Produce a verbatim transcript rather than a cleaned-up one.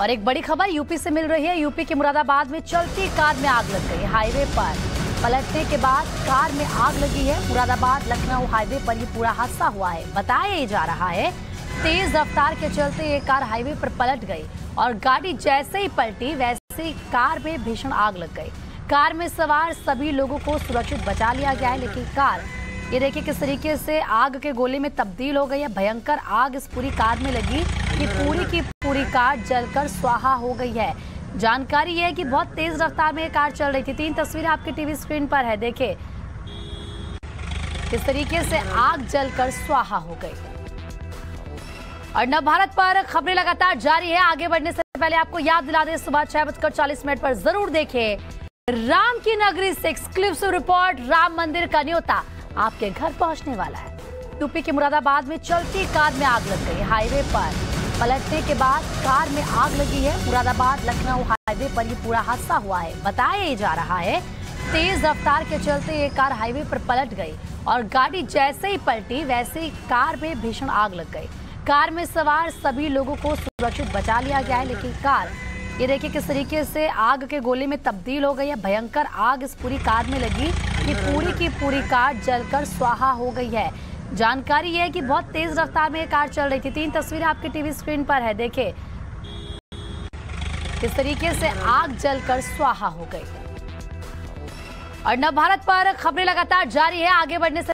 और एक बड़ी खबर यूपी से मिल रही है। यूपी के मुरादाबाद में चलती कार में आग लग गई। हाईवे पर पलटने के बाद कार में आग लगी है। मुरादाबाद लखनऊ हाईवे पर ये पूरा हादसा हुआ है। बताया जा रहा है तेज रफ्तार के चलते ये कार हाईवे पर पलट गई और गाड़ी जैसे ही पलटी वैसे ही कार में भीषण आग लग गई। कार में सवार सभी लोगों को सुरक्षित बचा लिया गया है, लेकिन कार ये देखिए किस तरीके से आग के गोले में तब्दील हो गई है। भयंकर आग इस पूरी कार में लगी कि पूरी की पूरी कार जलकर स्वाहा हो गई है। जानकारी यह है कि बहुत तेज रफ्तार में कार चल रही थी। तीन तस्वीरें आपके टीवी स्क्रीन पर है, देखिए किस तरीके से आग जलकर स्वाहा हो गई। और नवभारत पर खबरें लगातार जारी है। आगे बढ़ने से पहले आपको याद दिला दें, सुबह छह बजकर चालीस मिनट पर जरूर देखें राम की नगरी से एक्सक्लूसिव रिपोर्ट। राम मंदिर का न्योता आपके घर पहुंचने वाला है। यूपी के मुरादाबाद में चलती कार में आग लग गई। हाईवे पर पलटने के बाद कार में आग लगी है। मुरादाबाद लखनऊ हाईवे पर ये पूरा हादसा हुआ है। बताया जा रहा है तेज रफ्तार के चलते ये कार हाईवे पर पलट गई और गाड़ी जैसे ही पलटी वैसे ही कार में भीषण आग लग गई। कार में सवार सभी लोगों को सुरक्षित बचा लिया गया है, लेकिन कार ये देखिए किस तरीके से आग के गोले में तब्दील हो गई है। भयंकर आग इस पूरी कार में लगी कि पूरी की पूरी कार जलकर स्वाहा हो गई है। जानकारी यह है कि बहुत तेज रफ्तार में कार चल रही थी। तीन तस्वीरें आपके टीवी स्क्रीन पर है, देखिए किस तरीके से आग जलकर स्वाहा हो गई। और नवभारत पर खबरें लगातार जारी है। आगे बढ़ने से